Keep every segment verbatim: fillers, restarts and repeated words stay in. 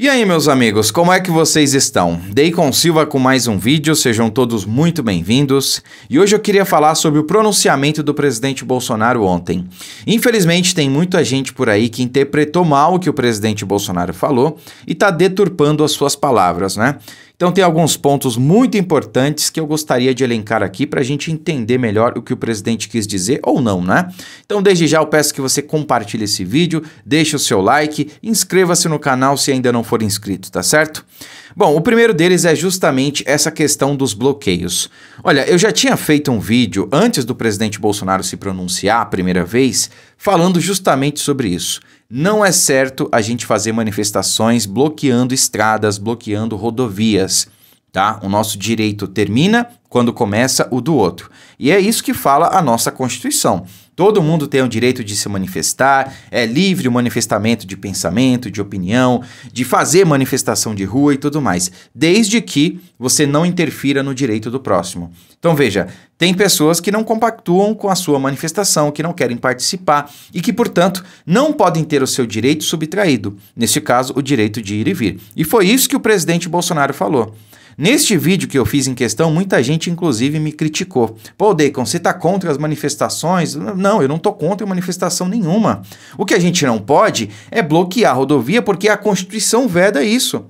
E aí, meus amigos, como é que vocês estão? Deycon Silva com mais um vídeo, sejam todos muito bem-vindos. E hoje eu queria falar sobre o pronunciamento do presidente Bolsonaro ontem. Infelizmente, tem muita gente por aí que interpretou mal o que o presidente Bolsonaro falou e tá deturpando as suas palavras, né? Então tem alguns pontos muito importantes que eu gostaria de elencar aqui para a gente entender melhor o que o presidente quis dizer ou não, né? Então desde já eu peço que você compartilhe esse vídeo, deixe o seu like, inscreva-se no canal se ainda não for inscrito, tá certo? Bom, o primeiro deles é justamente essa questão dos bloqueios. Olha, eu já tinha feito um vídeo antes do presidente Bolsonaro se pronunciar a primeira vez, falando justamente sobre isso. Não é certo a gente fazer manifestações bloqueando estradas, bloqueando rodovias, tá? O nosso direito termina quando começa o do outro. E é isso que fala a nossa Constituição. Todo mundo tem o direito de se manifestar, é livre o manifestamento de pensamento, de opinião, de fazer manifestação de rua e tudo mais, desde que você não interfira no direito do próximo. Então veja, tem pessoas que não compactuam com a sua manifestação, que não querem participar e que, portanto, não podem ter o seu direito subtraído, neste caso, o direito de ir e vir. E foi isso que o presidente Bolsonaro falou. Neste vídeo que eu fiz em questão, muita gente, inclusive, me criticou. Pô, Deycon, você tá contra as manifestações? Não, eu não tô contra manifestação nenhuma. O que a gente não pode é bloquear a rodovia, porque a Constituição veda isso.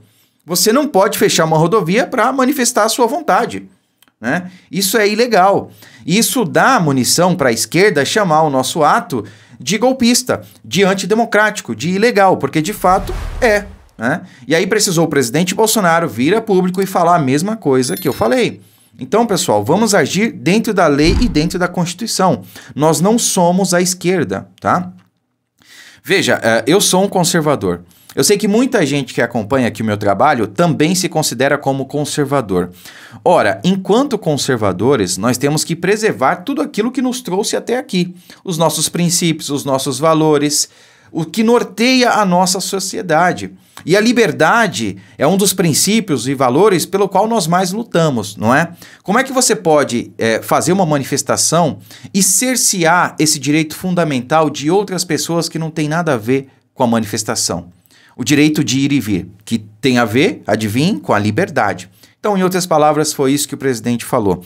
Você não pode fechar uma rodovia para manifestar a sua vontade, né? Isso é ilegal. Isso dá munição para a esquerda chamar o nosso ato de golpista, de antidemocrático, de ilegal, porque de fato é. Né? E aí precisou o presidente Bolsonaro vir a público e falar a mesma coisa que eu falei. Então, pessoal, vamos agir dentro da lei e dentro da Constituição. Nós não somos a esquerda, tá? Veja, eu sou um conservador. Eu sei que muita gente que acompanha aqui o meu trabalho também se considera como conservador. Ora, enquanto conservadores, nós temos que preservar tudo aquilo que nos trouxe até aqui. Os nossos princípios, os nossos valores, o que norteia a nossa sociedade. E a liberdade é um dos princípios e valores pelo qual nós mais lutamos, não é? Como é que você pode é, fazer uma manifestação e cercear esse direito fundamental de outras pessoas que não tem nada a ver com a manifestação? O direito de ir e vir, que tem a ver, adivinhe, com a liberdade. Então, em outras palavras, foi isso que o presidente falou.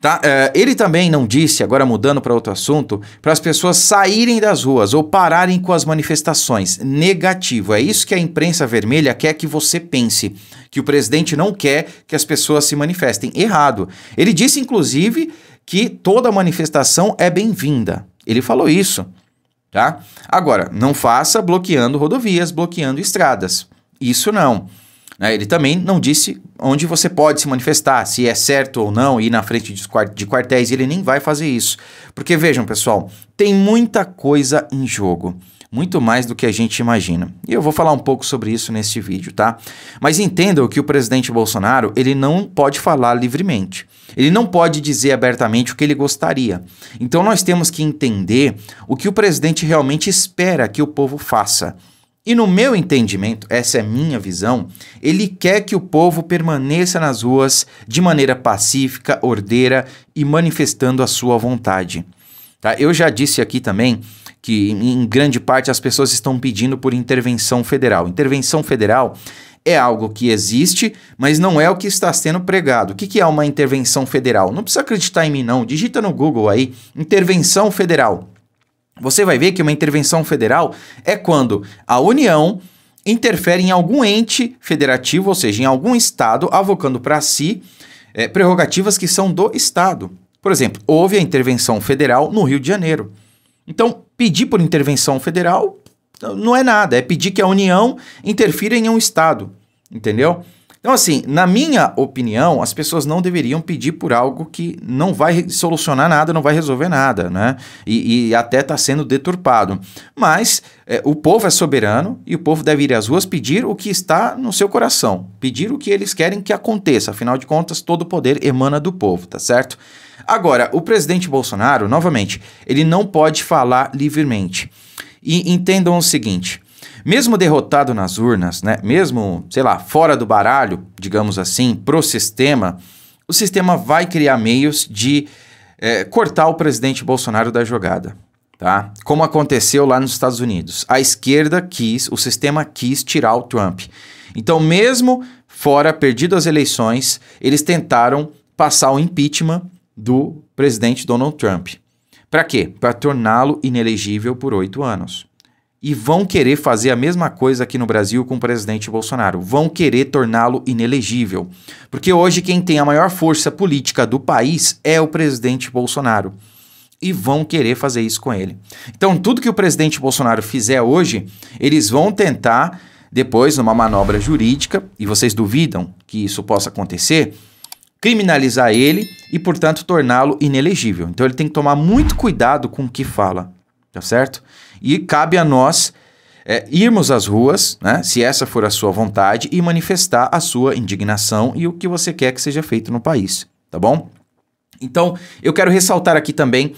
Tá? É, ele também não disse, agora mudando para outro assunto, para as pessoas saírem das ruas ou pararem com as manifestações. Negativo. É isso que a imprensa vermelha quer que você pense, que o presidente não quer que as pessoas se manifestem. Errado. Ele disse, inclusive, que toda manifestação é bem-vinda. Ele falou isso, tá? Agora, não faça bloqueando rodovias, bloqueando estradas. Isso não. Ele também não disse onde você pode se manifestar, se é certo ou não ir na frente de quartéis, ele nem vai fazer isso. Porque vejam, pessoal, tem muita coisa em jogo, muito mais do que a gente imagina. E eu vou falar um pouco sobre isso neste vídeo, tá? Mas entendam que o presidente Bolsonaro, ele não pode falar livremente. Ele não pode dizer abertamente o que ele gostaria. Então nós temos que entender o que o presidente realmente espera que o povo faça. E no meu entendimento, essa é a minha visão, ele quer que o povo permaneça nas ruas de maneira pacífica, ordeira e manifestando a sua vontade. Tá? Eu já disse aqui também que, em grande parte, as pessoas estão pedindo por intervenção federal. Intervenção federal é algo que existe, mas não é o que está sendo pregado. O que, que é uma intervenção federal? Não precisa acreditar em mim, não. Digita no Google aí, intervenção federal. Você vai ver que uma intervenção federal é quando a União interfere em algum ente federativo, ou seja, em algum estado, avocando para si é, prerrogativas que são do estado. Por exemplo, houve a intervenção federal no Rio de Janeiro. Então, pedir por intervenção federal não é nada, é pedir que a União interfira em um estado, entendeu? Então, assim, na minha opinião, as pessoas não deveriam pedir por algo que não vai solucionar nada, não vai resolver nada, né? E, e até está sendo deturpado. Mas é, o povo é soberano e o povo deve ir às ruas pedir o que está no seu coração, pedir o que eles querem que aconteça. Afinal de contas, todo poder emana do povo, tá certo? Agora, o presidente Bolsonaro, novamente, ele não pode falar livremente. E entendam o seguinte... Mesmo derrotado nas urnas, né? Mesmo, sei lá, fora do baralho, digamos assim, pro sistema, o sistema vai criar meios de é, cortar o presidente Bolsonaro da jogada, tá? Como aconteceu lá nos Estados Unidos. A esquerda quis, o sistema quis tirar o Trump. Então, mesmo fora perdido as eleições, eles tentaram passar o impeachment do presidente Donald Trump. Para quê? Para torná-lo inelegível por oito anos. E vão querer fazer a mesma coisa aqui no Brasil com o presidente Bolsonaro. Vão querer torná-lo inelegível. Porque hoje quem tem a maior força política do país é o presidente Bolsonaro. E vão querer fazer isso com ele. Então, tudo que o presidente Bolsonaro fizer hoje, eles vão tentar, depois, numa manobra jurídica, e vocês duvidam que isso possa acontecer, criminalizar ele e, portanto, torná-lo inelegível. Então, ele tem que tomar muito cuidado com o que fala, tá certo? E cabe a nós é, irmos às ruas, né, se essa for a sua vontade, e manifestar a sua indignação e o que você quer que seja feito no país, tá bom? Então, eu quero ressaltar aqui também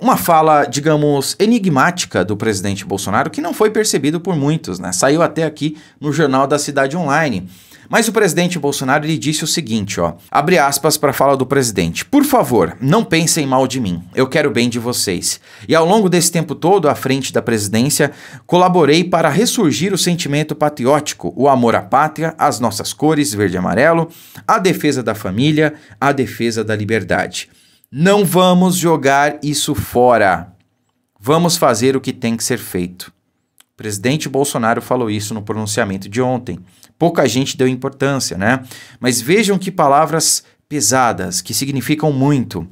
uma fala, digamos, enigmática do presidente Bolsonaro, que não foi percebido por muitos, né? Saiu até aqui no Jornal da Cidade Online. Mas o presidente Bolsonaro, ele disse o seguinte, ó, abre aspas para a fala do presidente. Por favor, não pensem mal de mim, eu quero o bem de vocês. E ao longo desse tempo todo, à frente da presidência, colaborei para ressurgir o sentimento patriótico, o amor à pátria, as nossas cores verde e amarelo, a defesa da família, a defesa da liberdade. Não vamos jogar isso fora, vamos fazer o que tem que ser feito. O presidente Bolsonaro falou isso no pronunciamento de ontem. Pouca gente deu importância, né? Mas vejam que palavras pesadas, que significam muito.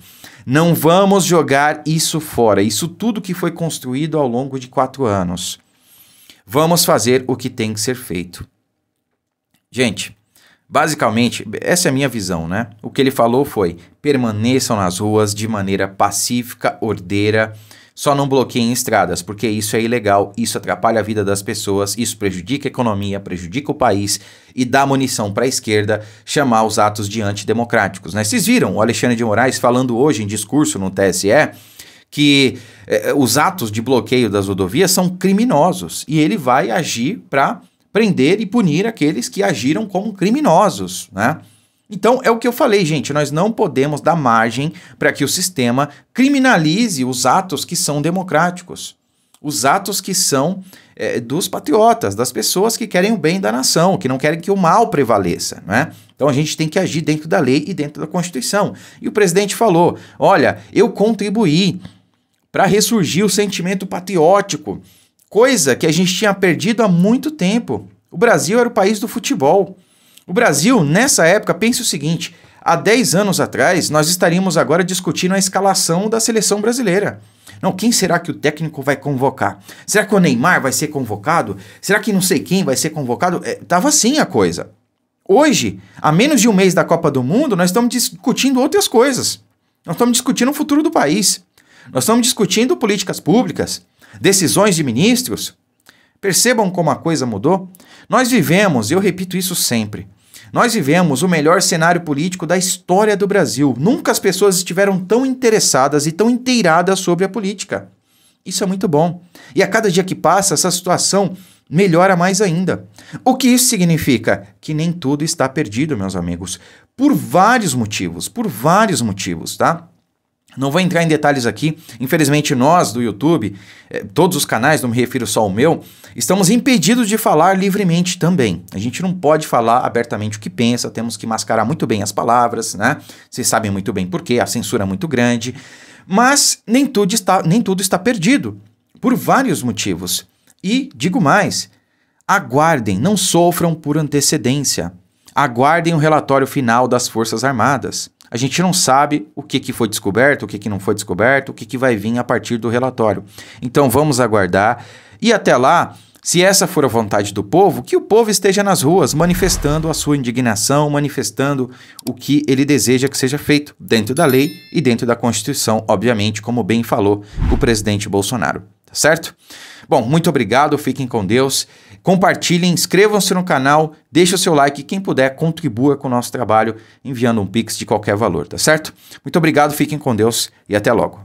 Não vamos jogar isso fora, isso tudo que foi construído ao longo de quatro anos. Vamos fazer o que tem que ser feito. Gente, basicamente, essa é a minha visão, né? O que ele falou foi, permaneçam nas ruas de maneira pacífica, ordeira, só não bloqueiem estradas, porque isso é ilegal, isso atrapalha a vida das pessoas, isso prejudica a economia, prejudica o país e dá munição para a esquerda chamar os atos de antidemocráticos, né? Vocês viram o Alexandre de Moraes falando hoje em discurso no T S E que eh, os atos de bloqueio das rodovias são criminosos e ele vai agir para prender e punir aqueles que agiram como criminosos, né? Então, é o que eu falei, gente, nós não podemos dar margem para que o sistema criminalize os atos que são democráticos, os atos que são é, dos patriotas, das pessoas que querem o bem da nação, que não querem que o mal prevaleça, né? Então, a gente tem que agir dentro da lei e dentro da Constituição. E o presidente falou, olha, eu contribuí para ressurgir o sentimento patriótico, coisa que a gente tinha perdido há muito tempo. O Brasil era o país do futebol. O Brasil, nessa época, pense o seguinte, há dez anos atrás, nós estaríamos agora discutindo a escalação da seleção brasileira. Não, quem será que o técnico vai convocar? Será que o Neymar vai ser convocado? Será que não sei quem vai ser convocado? É, tava assim a coisa. Hoje, a menos de um mês da Copa do Mundo, nós estamos discutindo outras coisas. Nós estamos discutindo o futuro do país. Nós estamos discutindo políticas públicas, decisões de ministros. Percebam como a coisa mudou? Nós vivemos, eu repito isso sempre, nós vivemos o melhor cenário político da história do Brasil. Nunca as pessoas estiveram tão interessadas e tão inteiradas sobre a política. Isso é muito bom. E a cada dia que passa, essa situação melhora mais ainda. O que isso significa? Que nem tudo está perdido, meus amigos. Por vários motivos, por vários motivos, tá? Não vou entrar em detalhes aqui, infelizmente nós do YouTube, todos os canais, não me refiro só ao meu, estamos impedidos de falar livremente também. A gente não pode falar abertamente o que pensa, temos que mascarar muito bem as palavras, né? Vocês sabem muito bem por quê, a censura é muito grande, mas nem tudo está, nem tudo está perdido, por vários motivos. E digo mais, aguardem, não sofram por antecedência, aguardem o relatório final das Forças Armadas. A gente não sabe o que, que foi descoberto, o que, que não foi descoberto, o que, que vai vir a partir do relatório. Então vamos aguardar e até lá, se essa for a vontade do povo, que o povo esteja nas ruas manifestando a sua indignação, manifestando o que ele deseja que seja feito dentro da lei e dentro da Constituição, obviamente, como bem falou o presidente Bolsonaro, tá certo? Bom, muito obrigado, fiquem com Deus. Compartilhem, inscrevam-se no canal, deixe o seu like e quem puder contribua com o nosso trabalho enviando um Pix de qualquer valor, tá certo? Muito obrigado, fiquem com Deus e até logo.